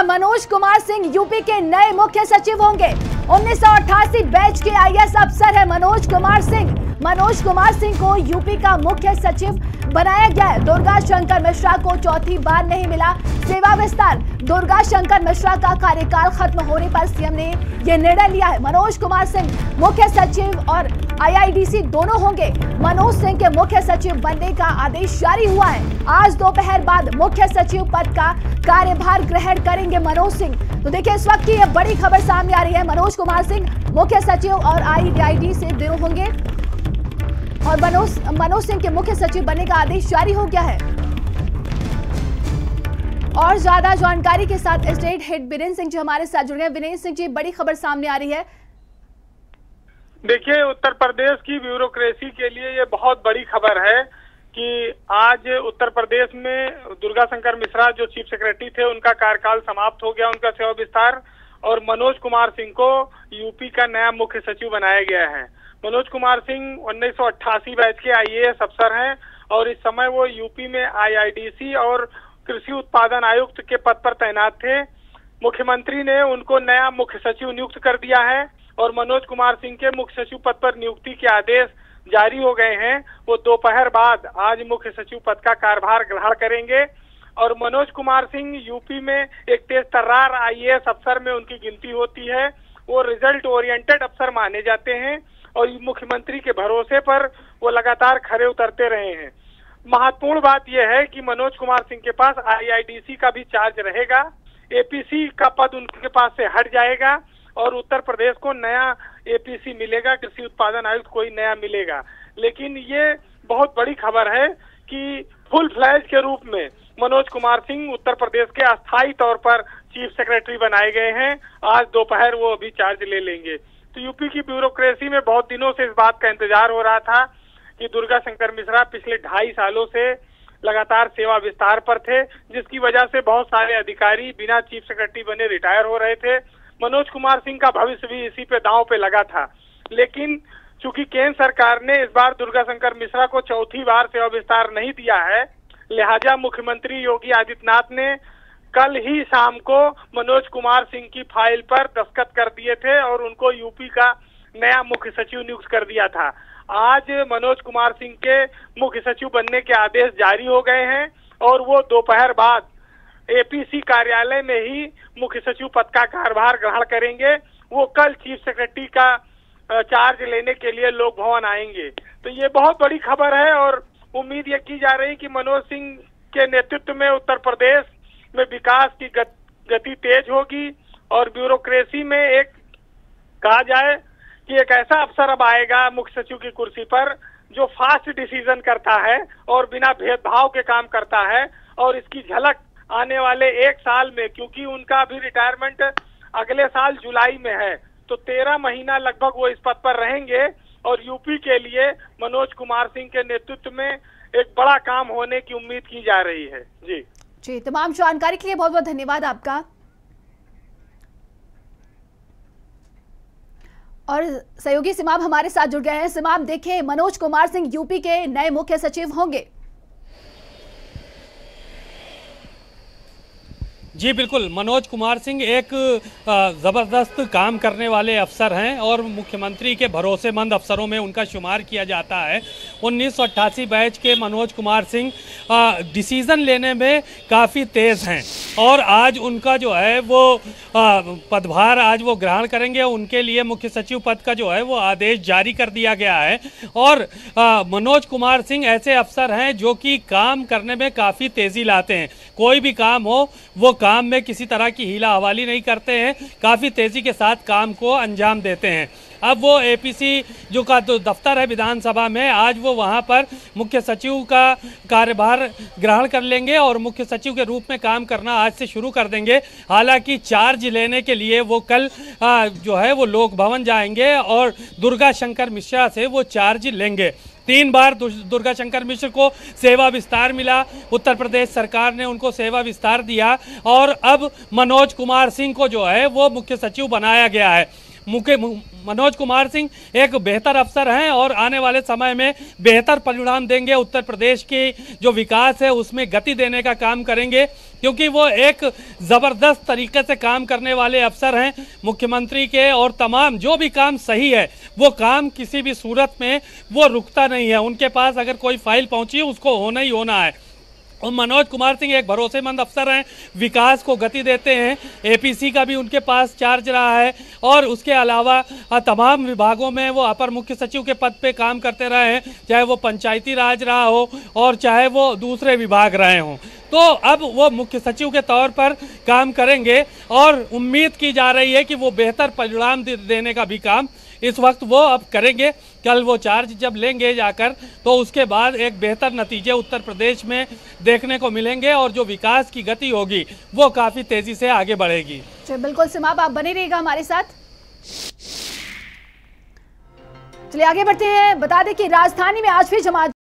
और मनोज कुमार सिंह यूपी के नए मुख्य सचिव होंगे। 1988 बैच के आईएएस अफसर है मनोज कुमार सिंह। मनोज कुमार सिंह को यूपी का मुख्य सचिव बनाया गया है। दुर्गा शंकर मिश्रा को चौथी बार नहीं मिला सेवा विस्तार। दुर्गा शंकर मिश्रा का कार्यकाल खत्म होने पर सीएम ने यह निर्णय लिया है। मनोज कुमार सिंह मुख्य सचिव और आईआईडीसी दोनों होंगे। मनोज सिंह के मुख्य सचिव बनने का आदेश जारी हुआ है। आज दोपहर बाद मुख्य सचिव पद का कार्यभार ग्रहण करेंगे मनोज सिंह। तो देखिए इस वक्त की यह बड़ी खबर सामने आ रही है। मनोज कुमार सिंह मुख्य सचिव और आईआईडी से दोनों होंगे और मनोज सिंह के मुख्य सचिव बनने का आदेश जारी हो गया है। और ज्यादा जानकारी के साथ स्टेट हेड वीरेंद्र सिंह जी हमारे साथ जुड़ गए। वीरेंद्र सिंह जी, बड़ी खबर सामने आ रही है। देखिए उत्तर प्रदेश की ब्यूरोक्रेसी के लिए ये बहुत बड़ी खबर है कि आज उत्तर प्रदेश में दुर्गा शंकर मिश्रा जो चीफ सेक्रेटरी थे उनका कार्यकाल समाप्त हो गया, उनका सेवा विस्तार, और मनोज कुमार सिंह को यूपी का नया मुख्य सचिव बनाया गया है। मनोज कुमार सिंह 1988 बैच के आईएएस अफसर हैं और इस समय वो यूपी में आईआईडीसी और कृषि उत्पादन आयुक्त के पद पर तैनात थे। मुख्यमंत्री ने उनको नया मुख्य सचिव नियुक्त कर दिया है और मनोज कुमार सिंह के मुख्य सचिव पद पर नियुक्ति के आदेश जारी हो गए हैं। वो दोपहर बाद आज मुख्य सचिव पद का कार्यभार ग्रहण करेंगे और मनोज कुमार सिंह यूपी में एक तेज तर्रार आईएएस अफसर में उनकी गिनती होती है। वो रिजल्ट ओरिएंटेड अफसर माने जाते हैं और मुख्यमंत्री के भरोसे पर वो लगातार खरे उतरते रहे हैं। महत्वपूर्ण बात यह है कि मनोज कुमार सिंह के पास आईआईडीसी का भी चार्ज रहेगा, एपीसी का पद उनके पास से हट जाएगा और उत्तर प्रदेश को नया एपीसी मिलेगा, कृषि उत्पादन आयुक्त कोई नया मिलेगा। लेकिन ये बहुत बड़ी खबर है कि फुल फ्लैज के रूप में मनोज कुमार सिंह उत्तर प्रदेश के अस्थायी तौर पर चीफ सेक्रेटरी बनाए गए हैं। आज दोपहर वो अभी चार्ज ले लेंगे। तो यूपी की ब्यूरोक्रेसी में बहुत दिनों से इस बात का इंतजार हो रहा था कि दुर्गा शंकर मिश्रा पिछले 2.5 सालों से लगातार सेवा विस्तार पर थे, जिसकी वजह से बहुत सारे अधिकारी बिना चीफ सेक्रेटरी बने रिटायर हो रहे थे। मनोज कुमार सिंह का भविष्य भी इसी पे दांव पे लगा था। लेकिन चूंकि केंद्र सरकार ने इस बार दुर्गा शंकर मिश्रा को चौथी बार सेवा विस्तार नहीं दिया है, लिहाजा मुख्यमंत्री योगी आदित्यनाथ ने कल ही शाम को मनोज कुमार सिंह की फाइल पर दस्तखत कर दिए थे और उनको यूपी का नया मुख्य सचिव नियुक्त कर दिया था। आज मनोज कुमार सिंह के मुख्य सचिव बनने के आदेश जारी हो गए हैं और वो दोपहर बाद एपीसी कार्यालय में ही मुख्य सचिव पद का कार्यभार ग्रहण करेंगे। वो कल चीफ सेक्रेटरी का चार्ज लेने के लिए लोक भवन आएंगे। तो ये बहुत बड़ी खबर है और उम्मीद ये की जा रही कि मनोज सिंह के नेतृत्व में उत्तर प्रदेश में विकास की गति तेज होगी और ब्यूरोक्रेसी में एक कहा जाए कि एक ऐसा अफसर अब आएगा मुख्य सचिव की कुर्सी पर जो फास्ट डिसीजन करता है और बिना भेदभाव के काम करता है। और इसकी झलक आने वाले 1 साल में, क्योंकि उनका भी रिटायरमेंट अगले साल जुलाई में है, तो 13 महीना लगभग वो इस पद पर रहेंगे और यूपी के लिए मनोज कुमार सिंह के नेतृत्व में एक बड़ा काम होने की उम्मीद की जा रही है। जी, तमाम जानकारी के लिए बहुत बहुत धन्यवाद आपका। और सहयोगी सिमा हमारे साथ जुड़ गए हैं। सिमा, देखिए मनोज कुमार सिंह यूपी के नए मुख्य सचिव होंगे। जी बिल्कुल, मनोज कुमार सिंह एक ज़बरदस्त काम करने वाले अफसर हैं और मुख्यमंत्री के भरोसेमंद अफसरों में उनका शुमार किया जाता है। 1988 बैच के मनोज कुमार सिंह डिसीज़न लेने में काफ़ी तेज़ हैं और आज उनका जो है वो पदभार आज वो ग्रहण करेंगे। उनके लिए मुख्य सचिव पद का जो है वो आदेश जारी कर दिया गया है और मनोज कुमार सिंह ऐसे अफसर हैं जो कि काम करने में काफ़ी तेज़ी लाते हैं। कोई भी काम हो वो काम में किसी तरह की हीला हवाली नहीं करते हैं, काफ़ी तेज़ी के साथ काम को अंजाम देते हैं। अब वो एपीसी जो का दफ्तर है विधानसभा में, आज वो वहाँ पर मुख्य सचिव का कार्यभार ग्रहण कर लेंगे और मुख्य सचिव के रूप में काम करना आज से शुरू कर देंगे। हालांकि चार्ज लेने के लिए वो कल जो है वो लोक भवन जाएंगे और दुर्गा शंकर मिश्रा से वो चार्ज लेंगे। 3 बार दुर्गा शंकर मिश्र को सेवा विस्तार मिला, उत्तर प्रदेश सरकार ने उनको सेवा विस्तार दिया और अब मनोज कुमार सिंह को जो है वो मुख्य सचिव बनाया गया है। मुख्य मनोज कुमार सिंह एक बेहतर अफसर हैं और आने वाले समय में बेहतर परिणाम देंगे। उत्तर प्रदेश की जो विकास है उसमें गति देने का काम करेंगे, क्योंकि वो एक ज़बरदस्त तरीके से काम करने वाले अफसर हैं मुख्यमंत्री के, और तमाम जो भी काम सही है वो काम किसी भी सूरत में वो रुकता नहीं है। उनके पास अगर कोई फाइल पहुंची उसको होना ही होना है। और मनोज कुमार सिंह एक भरोसेमंद अफसर हैं, विकास को गति देते हैं। एपीसी का भी उनके पास चार्ज रहा है और उसके अलावा तमाम विभागों में वो अपर मुख्य सचिव के पद पे काम करते रहे हैं, चाहे वो पंचायती राज रहा हो और चाहे वो दूसरे विभाग रहे हों। तो अब वो मुख्य सचिव के तौर पर काम करेंगे और उम्मीद की जा रही है कि वो बेहतर परिणाम देने का भी काम इस वक्त वो अब करेंगे। कल वो चार्ज जब लेंगे जाकर तो उसके बाद एक बेहतर नतीजे उत्तर प्रदेश में देखने को मिलेंगे और जो विकास की गति होगी वो काफ़ी तेज़ी से आगे बढ़ेगी। बिल्कुल सिमा, आप बने रहिएगा हमारे साथ। चलिए आगे बढ़ते हैं। बता दें कि राजधानी में आज भी जमात